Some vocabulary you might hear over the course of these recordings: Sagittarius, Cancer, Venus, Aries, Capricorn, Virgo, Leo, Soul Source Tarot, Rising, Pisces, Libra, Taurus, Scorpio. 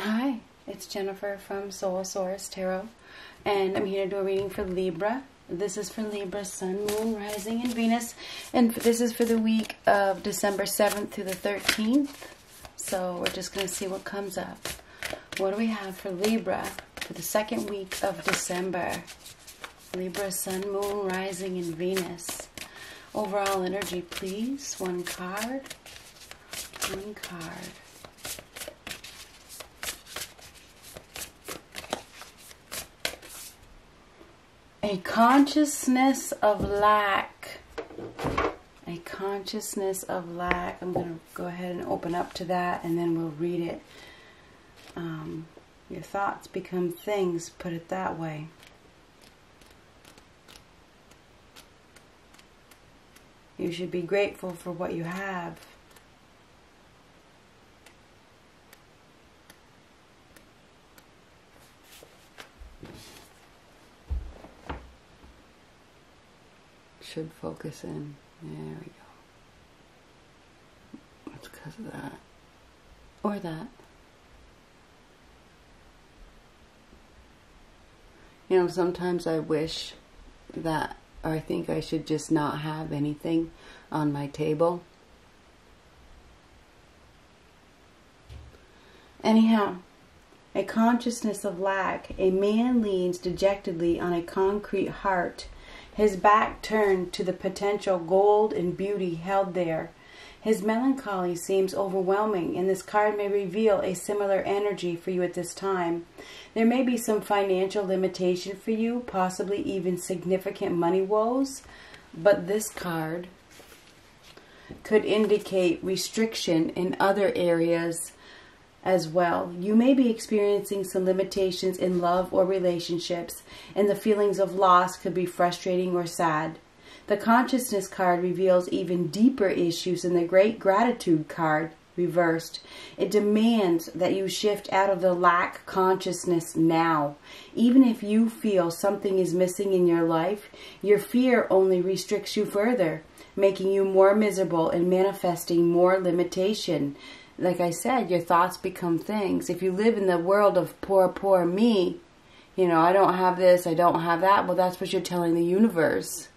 Hi, it's Jennifer from Soul Source Tarot, and I'm here to do a reading for Libra. This is for Libra, Sun, Moon, Rising, and Venus, and this is for the week of December 7th through the 13th, so we're just going to see what comes up. What do we have for Libra for the second week of December? Libra, Sun, Moon, Rising, and Venus. Overall energy, please. One card. One card. A consciousness of lack. A consciousness of lack. I'm going to go ahead and open up to that, and then we'll read it. Your thoughts become things, put it that way. You should be grateful for what you have. Should focus in. There we go. It's because of that. Or that. You know, sometimes I wish that, or I think I should just not have anything on my table. Anyhow, a consciousness of lack. A man leans dejectedly on a concrete heart, his back turned to the potential gold and beauty held there. His melancholy seems overwhelming, and this card may reveal a similar energy for you at this time. There may be some financial limitation for you, possibly even significant money woes, but this card could indicate restriction in other areas as well. You may be experiencing some limitations in love or relationships, and the feelings of loss could be frustrating or sad. The Consciousness card reveals even deeper issues than the Great Gratitude card reversed. It demands that you shift out of the lack consciousness now. Even if you feel something is missing in your life, your fear only restricts you further, making you more miserable and manifesting more limitation. Like I said, your thoughts become things. If you live in the world of poor, poor me, you know, I don't have this, I don't have that, well, that's what you're telling the universe.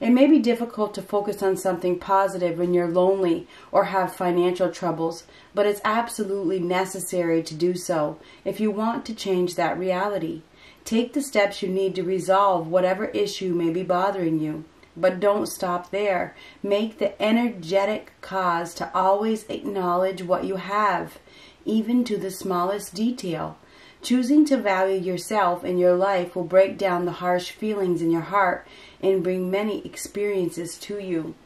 It may be difficult to focus on something positive when you're lonely or have financial troubles, but it's absolutely necessary to do so if you want to change that reality. Take the steps you need to resolve whatever issue may be bothering you. But don't stop there. Make the energetic cause to always acknowledge what you have, even to the smallest detail. Choosing to value yourself and your life will break down the harsh feelings in your heart and bring many experiences to you.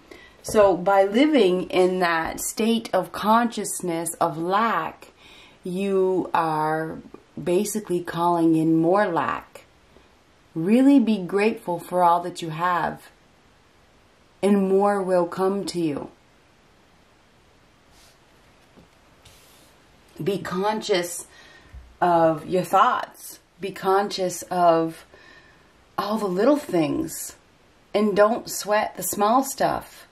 So by living in that state of consciousness of lack, you are basically calling in more lack. Really be grateful for all that you have, and more will come to you. Be conscious of your thoughts. Be conscious of all the little things. And don't sweat the small stuff.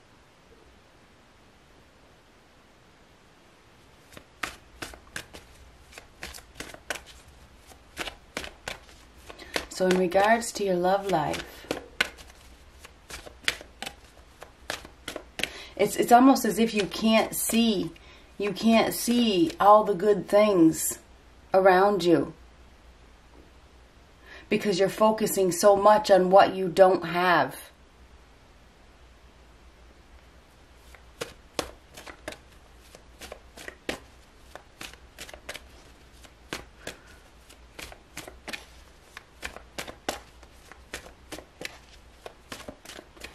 So in regards to your love life, It's almost as if you can't see all the good things around you, because you're focusing so much on what you don't have.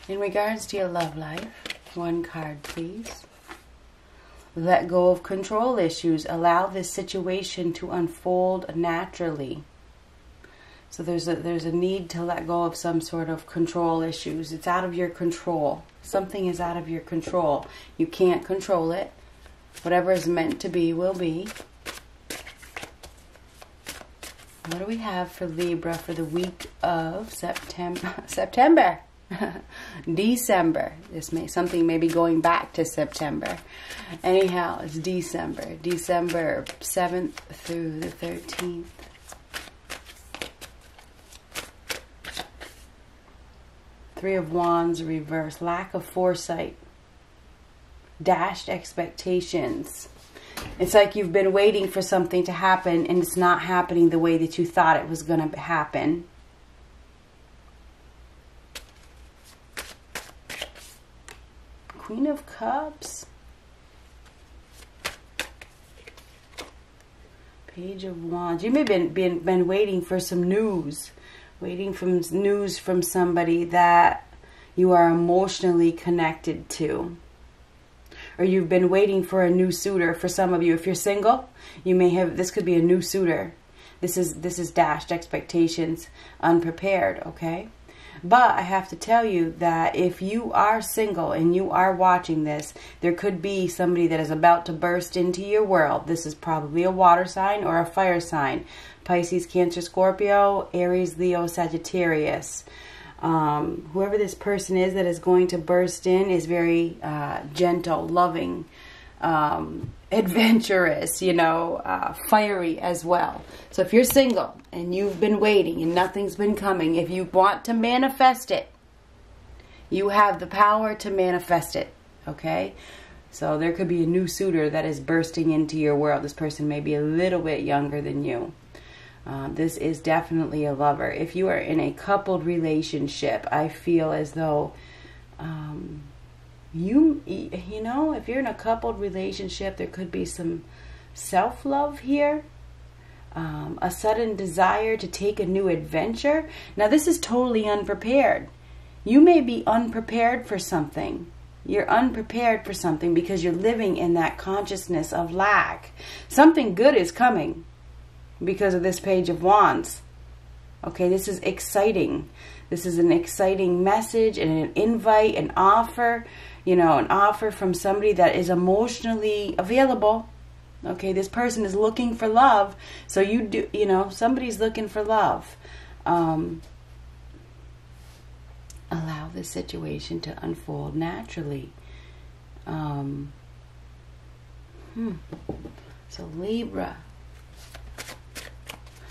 In regards to your love life, one card, please. Let go of control issues. Allow this situation to unfold naturally. So there's a need to let go of some sort of control issues. It's out of your control. Something is out of your control. You can't control it. Whatever is meant to be will be. What do we have for Libra for the week of September? December. This may something maybe going back to September. Anyhow, it's December. December 7th through the 13th. Three of Wands reverse. Lack of foresight. Dashed expectations. It's like you've been waiting for something to happen and it's not happening the way that you thought it was going to happen. Queen of Cups. Page of Wands. You may have been waiting for some news. Waiting for news from somebody that you are emotionally connected to. Or you've been waiting for a new suitor for some of you. If you're single, you may have, this could be a new suitor. This is dashed expectations, unprepared, okay? But I have to tell you that if you are single and you are watching this, there could be somebody that is about to burst into your world. This is probably a water sign or a fire sign. Pisces, Cancer, Scorpio, Aries, Leo, Sagittarius. Whoever this person is that is going to burst in is very gentle, loving, adventurous, you know, fiery as well. So if you're single and you've been waiting and nothing's been coming, if you want to manifest it, you have the power to manifest it, okay? So there could be a new suitor that is bursting into your world. This person may be a little bit younger than you. This is definitely a lover. If you are in a coupled relationship, I feel as though, you know, if you're in a coupled relationship, there could be some self-love here. A sudden desire to take a new adventure. Now, this is totally unprepared. You may be unprepared for something. You're unprepared for something because you're living in that consciousness of lack. Something good is coming. Because of this Page of Wands. Okay, this is exciting. This is an exciting message and an invite, an offer, you know, an offer from somebody that is emotionally available. Okay, this person is looking for love. So you do, you know, somebody's looking for love. Allow the situation to unfold naturally. So Libra.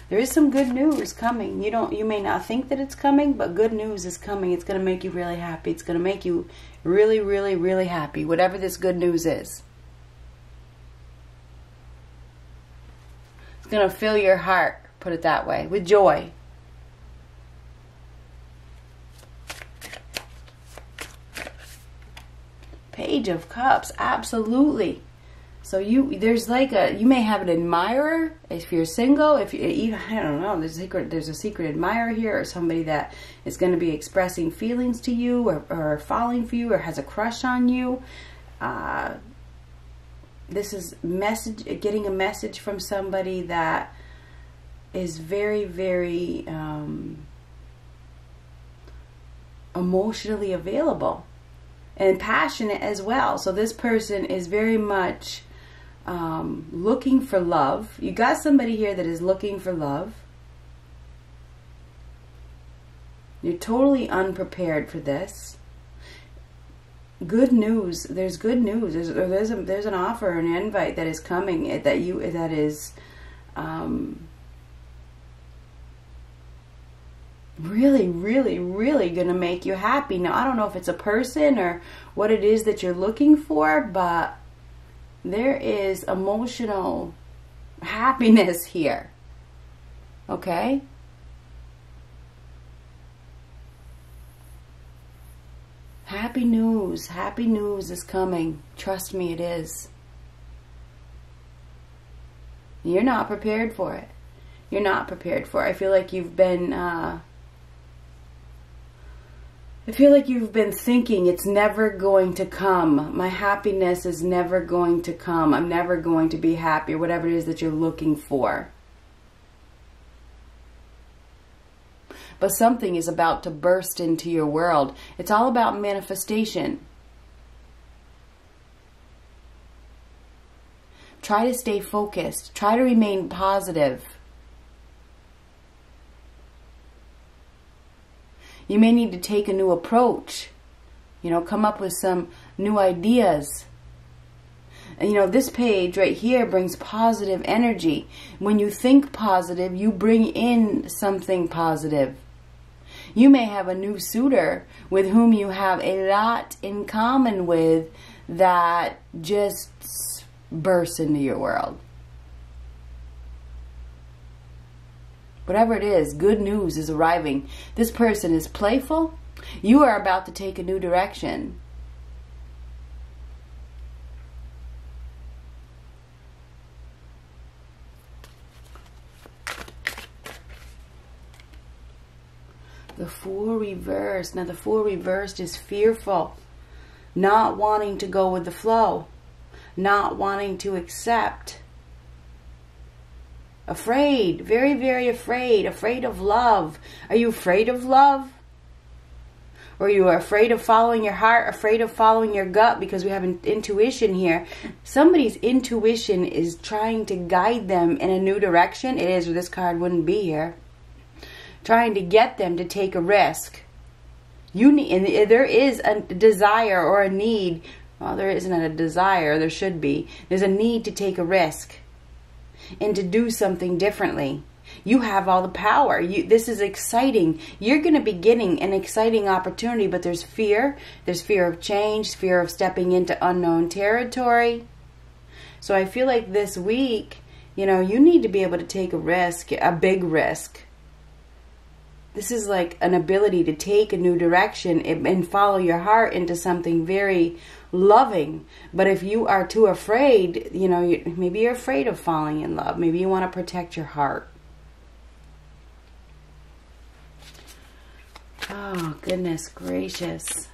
There is some good news coming. You may not think that it's coming, but good news is coming. It's going to make you really happy. It's going to make you really, really, really happy, whatever this good news is. It's going to fill your heart, put it that way, with joy. Page of Cups, absolutely. So you may have an admirer if you're single, if you, I don't know, there's a secret admirer here, or somebody that is going to be expressing feelings to you, or falling for you, or has a crush on you. This is getting a message from somebody that is very, very emotionally available and passionate as well. So this person is very much looking for love. You got somebody here that is looking for love. You're totally unprepared for this. Good news. There's good news. There's an offer, an invite that is coming that is really, really, really going to make you happy. Now, I don't know if it's a person or what it is that you're looking for, but there is emotional happiness here, okay? Happy news is coming. Trust me, it is. You're not prepared for it. You're not prepared for it. I feel like you've been, thinking it's never going to come. My happiness is never going to come. I'm never going to be happy, or whatever it is that you're looking for. But something is about to burst into your world. It's all about manifestation. Try to stay focused. Try to remain positive. You may need to take a new approach. You know, come up with some new ideas. And, you know, this page right here brings positive energy. When you think positive, you bring in something positive. You may have a new suitor with whom you have a lot in common with that just bursts into your world. Whatever it is, good news is arriving. This person is playful. You are about to take a new direction. The Fool reversed. Now the Fool reversed is fearful. Not wanting to go with the flow. Not wanting to accept. Afraid. Very, very afraid. Afraid of love. Are you afraid of love? Or you are afraid of following your heart. Afraid of following your gut. Because we have an intuition here. Somebody's intuition is trying to guide them in a new direction. It is, or this card wouldn't be here. Trying to get them to take a risk. You need, and there is a desire or a need. Well, there isn't a desire. There should be. There's a need to take a risk and to do something differently. You have all the power. This is exciting. You're going to be getting an exciting opportunity, but there's fear. There's fear of change, fear of stepping into unknown territory. So I feel like this week, you know, you need to be able to take a risk, a big risk. This is like an ability to take a new direction and follow your heart into something very loving. But if you are too afraid, you know, maybe you're afraid of falling in love. Maybe you want to protect your heart. Oh, goodness gracious.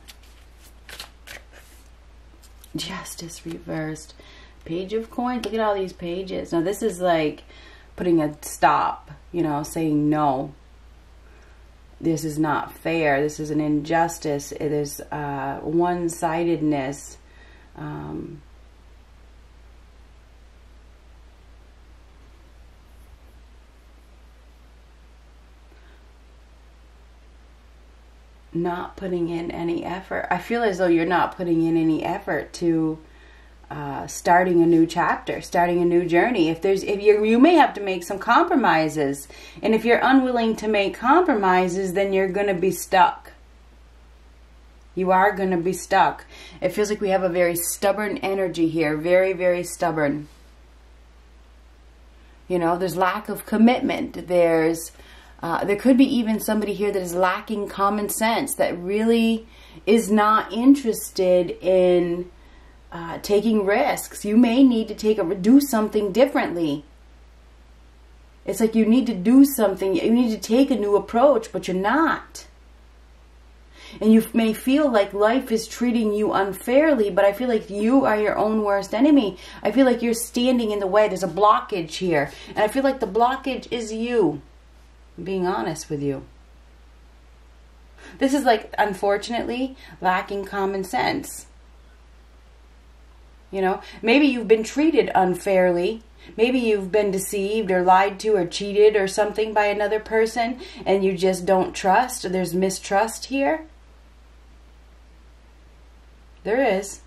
Justice reversed. Page of Coins. Look at all these pages. Now, this is like putting a stop, you know, saying no. This is not fair. This is an injustice. It is one-sidedness. Not putting in any effort. I feel as though you're not putting in any effort to starting a new chapter, starting a new journey. You may have to make some compromises, and if you're unwilling to make compromises, then you're going to be stuck. You are going to be stuck. It feels like we have a very stubborn energy here, very, very stubborn. You know, there's lack of commitment. There's there could be even somebody here that is lacking common sense, that really is not interested in taking risks. You may need to do something differently. It's like you need to do something. You need to take a new approach, but you're not. And you may feel like life is treating you unfairly, but I feel like you are your own worst enemy. I feel like you're standing in the way. There's a blockage here. And I feel like the blockage is you. I'm being honest with you. This is like, unfortunately, lacking common sense. You know, maybe you've been treated unfairly. Maybe you've been deceived or lied to or cheated or something by another person, and you just don't trust. There's mistrust here. There is.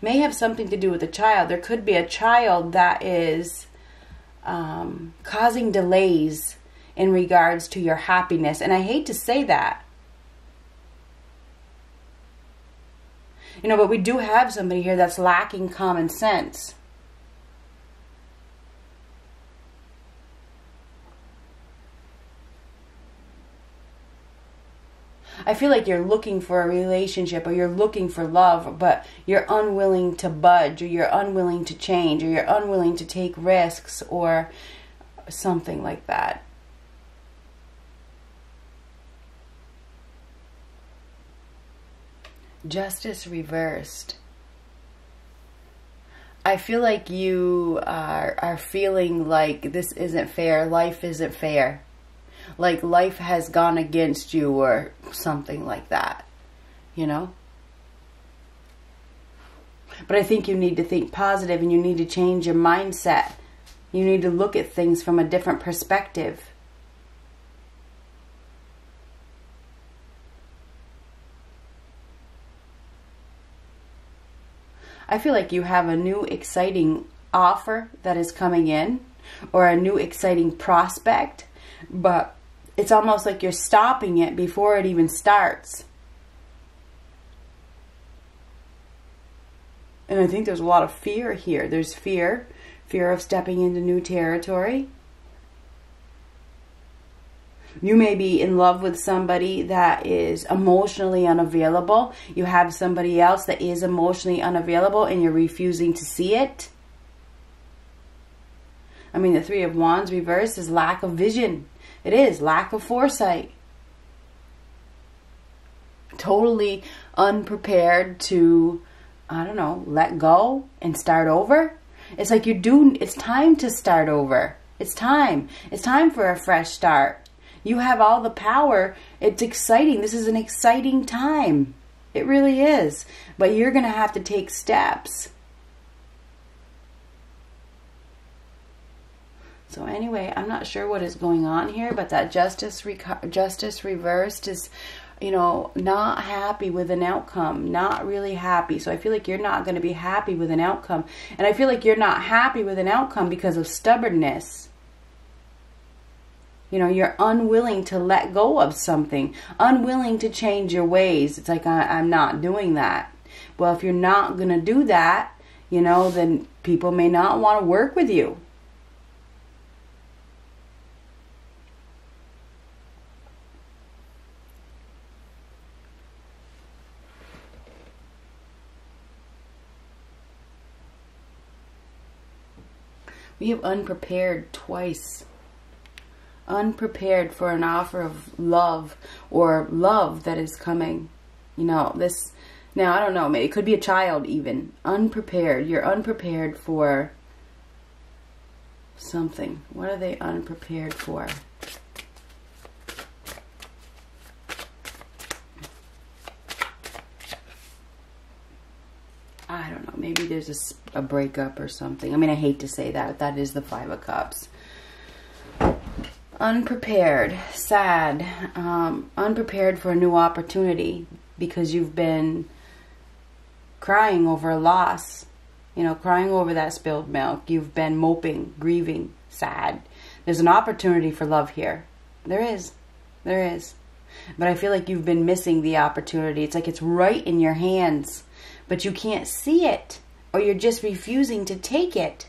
May have something to do with a child. There could be a child that is causing delays in regards to your happiness. And I hate to say that. You know, but we do have somebody here that's lacking common sense. I feel like you're looking for a relationship, or you're looking for love, but you're unwilling to budge, or you're unwilling to change, or you're unwilling to take risks, or something like that. Justice reversed. I feel like you are feeling like this isn't fair. Life isn't fair. Like life has gone against you or something like that. You know? But I think you need to think positive, and you need to change your mindset. You need to look at things from a different perspective. I feel like you have a new exciting offer that is coming in, or a new exciting prospect, but it's almost like you're stopping it before it even starts. And I think there's a lot of fear here. There's fear of stepping into new territory. You may be in love with somebody that is emotionally unavailable. You have somebody else that is emotionally unavailable and you're refusing to see it. I mean, the Three of Wands reversed is lack of vision. It is lack of foresight. Totally unprepared to, I don't know, let go and start over. It's like you do, it's time to start over. It's time. It's time for a fresh start. You have all the power. It's exciting. This is an exciting time. It really is. But you're going to have to take steps. So anyway, I'm not sure what is going on here, but that justice reversed is, you know, not happy with an outcome, not really happy. So I feel like you're not going to be happy with an outcome. And I feel like you're not happy with an outcome because of stubbornness. You know, you're unwilling to let go of something, unwilling to change your ways. It's like, I'm not doing that. Well, if you're not going to do that, you know, then people may not want to work with you. We have unprepared twice. Unprepared for an offer of love or love that is coming. You know, this, now I don't know, maybe it could be a child even. Unprepared. You're unprepared for something. What are they unprepared for? I don't know, maybe there's a breakup or something. I mean, I hate to say that, that is the Five of Cups. Unprepared, sad, unprepared for a new opportunity because you've been crying over a loss, you know, crying over that spilled milk. You've been moping, grieving, sad. There's an opportunity for love here. There is. But I feel like you've been missing the opportunity. It's like it's right in your hands, but you can't see it, or you're just refusing to take it.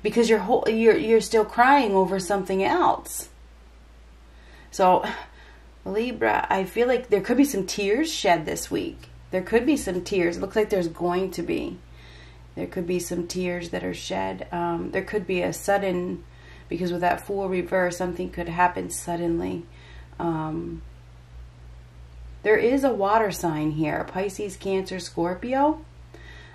Because you're still crying over something else. So, Libra, I feel like there could be some tears shed this week. There could be some tears. It looks like there's going to be. There could be some tears that are shed. There could be a sudden, because with that Fool reverse, something could happen suddenly. There is a water sign here. Pisces, Cancer, Scorpio.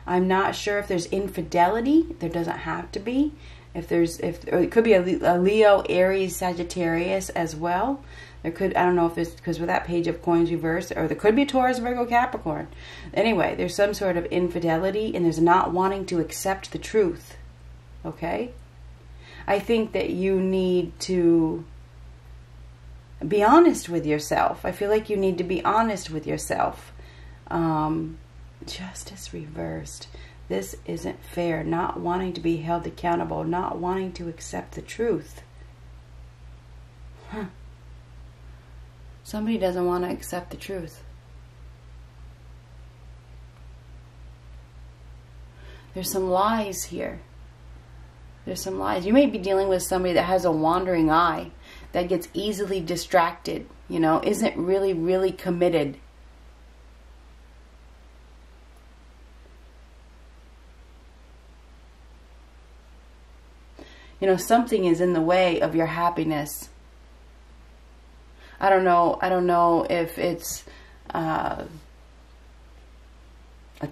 I'm not sure if there's infidelity. There doesn't have to be. Or it could be a Leo, Aries, Sagittarius as well. There could, I don't know if it's because with that Page of Coins reversed, or there could be Taurus, Virgo, Capricorn. Anyway, there's some sort of infidelity and there's not wanting to accept the truth. Okay? I think that you need to be honest with yourself. I feel like you need to be honest with yourself. Justice reversed. This isn't fair. Not wanting to be held accountable. Not wanting to accept the truth. Huh. Somebody doesn't want to accept the truth. There's some lies here. There's some lies. You may be dealing with somebody that has a wandering eye, that gets easily distracted, you know, isn't really committed. You know, something is in the way of your happiness. I don't know if it's a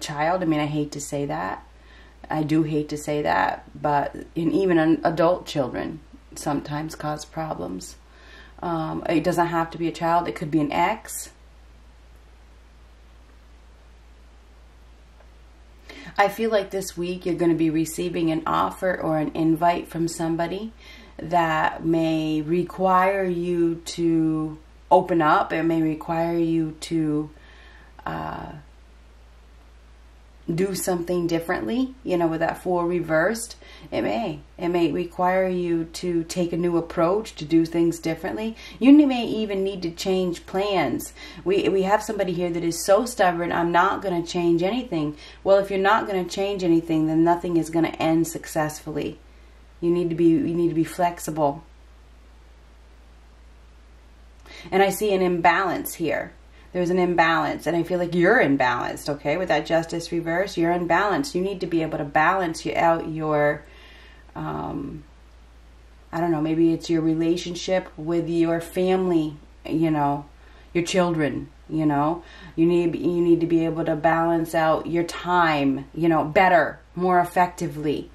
child. I mean, I hate to say that. I do hate to say that. But even adult children sometimes cause problems. It doesn't have to be a child. It could be an ex. I feel like this week you're going to be receiving an offer or an invite from somebody that may require you to open up. It may require you to do something differently, you know, with that 4 reversed, it may require you to take a new approach, to do things differently. You may even need to change plans. We have somebody here that is so stubborn, I'm not going to change anything. Well, if you're not going to change anything, then nothing is going to end successfully. You need to be flexible. And I see an imbalance here. There's an imbalance, and I feel like you're imbalanced, okay? With that Justice reverse, you're imbalanced. You need to be able to balance out your, I don't know, maybe it's your relationship with your family, you know, your children, you know. You need to be able to balance out your time, you know, better, more effectively.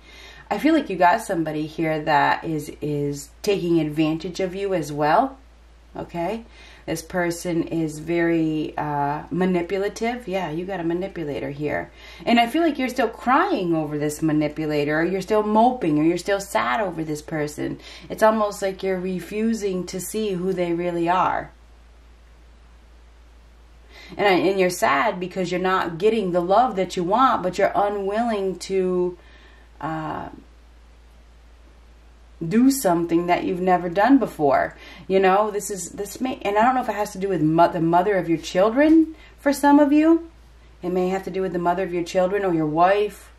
I feel like you got somebody here that is taking advantage of you as well, okay? This person is very manipulative. Yeah, you got a manipulator here. And I feel like you're still crying over this manipulator, or you're still moping, or you're still sad over this person. It's almost like you're refusing to see who they really are. And you're sad because you're not getting the love that you want, but you're unwilling to do something that you've never done before. You know, and I don't know if it has to do with the mother of your children for some of you. It may have to do with the mother of your children or your wife.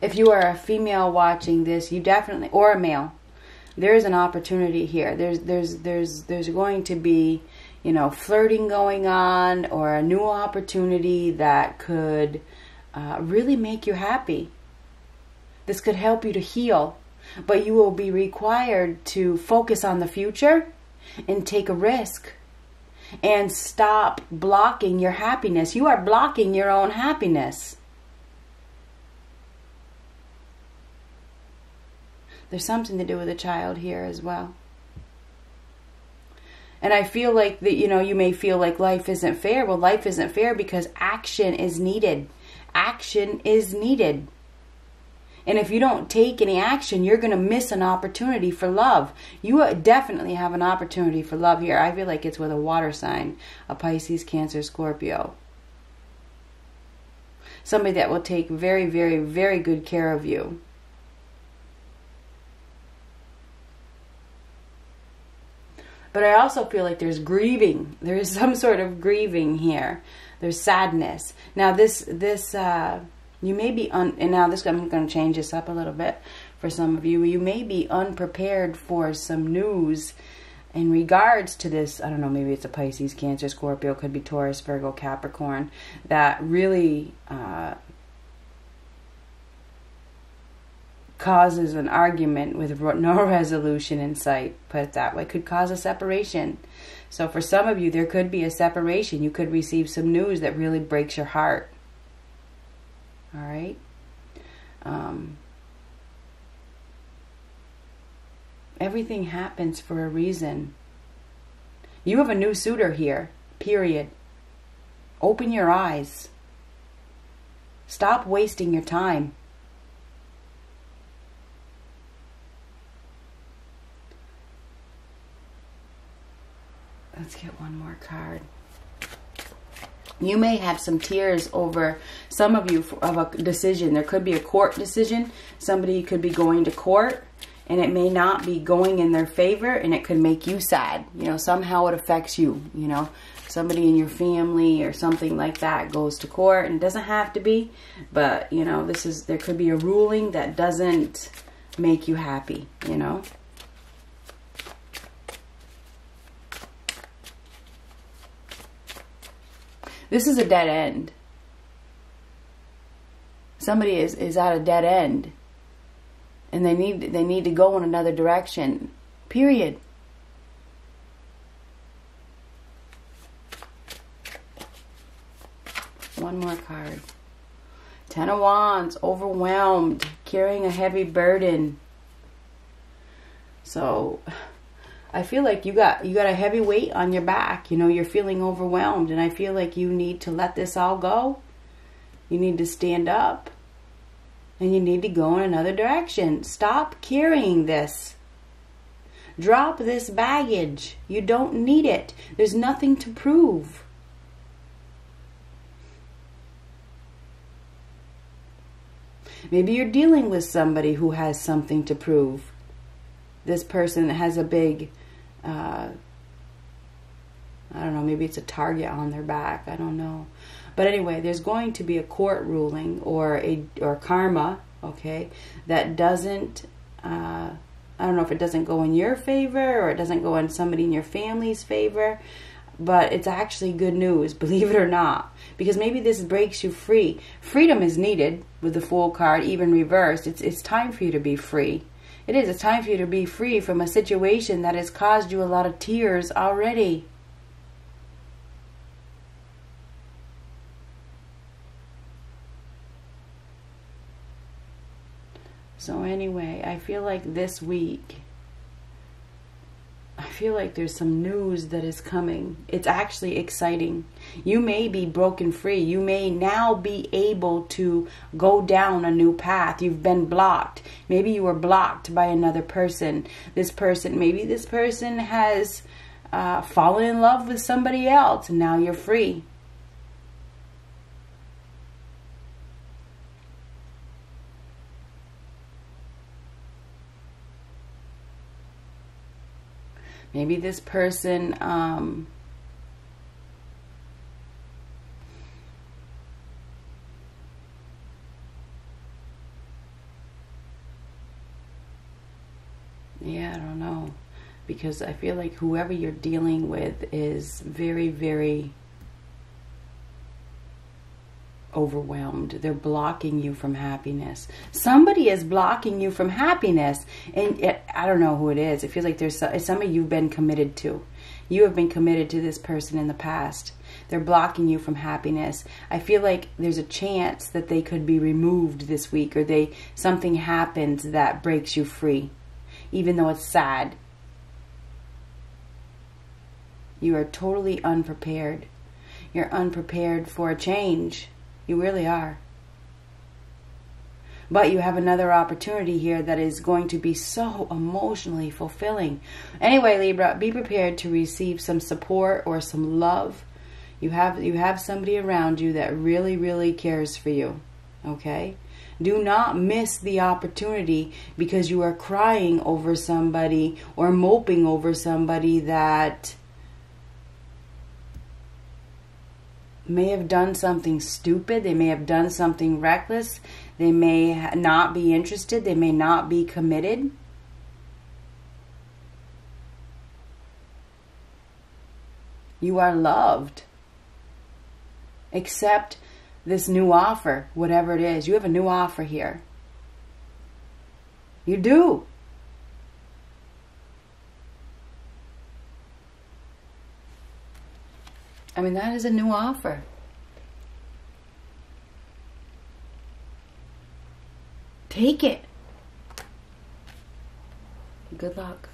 If you are a female watching this, you definitely, or a male, there is an opportunity here. There's going to be, you know, flirting going on, or a new opportunity that could really make you happy. This could help you to heal, but you will be required to focus on the future and take a risk and stop blocking your happiness. You are blocking your own happiness. There's something to do with a child here as well. And I feel like that, you know, you may feel like life isn't fair. Well, life isn't fair because action is needed. Action is needed. And if you don't take any action, you're going to miss an opportunity for love. You definitely have an opportunity for love here. I feel like it's with a water sign, a Pisces, Cancer, Scorpio. Somebody that will take very, very, very good care of you. But I also feel like there's grieving. There is some sort of grieving here. There's sadness. Now you may be, and now this, I'm going to change this up a little bit for some of you. You may be unprepared for some news in regards to this. I don't know, maybe it's a Pisces, Cancer, Scorpio, could be Taurus, Virgo, Capricorn, that really causes an argument with no resolution in sight, put it that way. Could cause a separation. So for some of you, there could be a separation. You could receive some news that really breaks your heart. All right. Everything happens for a reason. You have a new suitor here, period. Open your eyes. Stop wasting your time. Let's get one more card. You may have some tears over some of you of a decision. There could be a court decision. Somebody could be going to court, and it may not be going in their favor, and it could make you sad. You know, somehow it affects you. You know, somebody in your family or something like that goes to court, and it doesn't have to be, but you know, there could be a ruling that doesn't make you happy, you know. This is a dead end. Somebody is at a dead end, and they need to go in another direction. Period. One more card. 10 of Wands, overwhelmed, carrying a heavy burden. So I feel like you got a heavy weight on your back. You know, you're feeling overwhelmed, and I feel like you need to let this all go. You need to stand up, and you need to go in another direction. Stop carrying this. Drop this baggage. You don't need it. There's nothing to prove. Maybe you're dealing with somebody who has something to prove. This person has a big, I don't know, maybe it's a target on their back. I don't know. But anyway, there's going to be a court ruling or karma, okay, that doesn't, I don't know if it doesn't go in your favor or it doesn't go in somebody in your family's favor, but it's actually good news, believe it or not, because maybe this breaks you free. Freedom is needed with the Fool card, even reversed. It's time for you to be free. It is. It's time for you to be free from a situation that has caused you a lot of tears already. So anyway, I feel like this week, I feel like there's some news that is coming. It's actually exciting. You may be broken free. You may now be able to go down a new path. You've been blocked. Maybe you were blocked by another person. Maybe this person has fallen in love with somebody else, and now you're free. Maybe this person yeah, I don't know, because I feel like whoever you're dealing with is very, very overwhelmed. They're blocking you from happiness. Somebody is blocking you from happiness, and I don't know who it is. It feels like there's somebody you've been committed to. You have been committed to this person in the past. They're blocking you from happiness. I feel like there's a chance that they could be removed this week, or something happens that breaks you free, even though it's sad. You are totally unprepared. You're unprepared for a change. You really are. But you have another opportunity here that is going to be so emotionally fulfilling. Anyway, Libra, be prepared to receive some support or some love. You have somebody around you that really, really cares for you. Okay? Do not miss the opportunity because you are crying over somebody or moping over somebody that may have done something stupid. They may have done something reckless. They may not be interested. They may not be committed. You are loved. Accept this new offer, whatever it is. You have a new offer here. You do. I mean, that is a new offer. Take it. Good luck.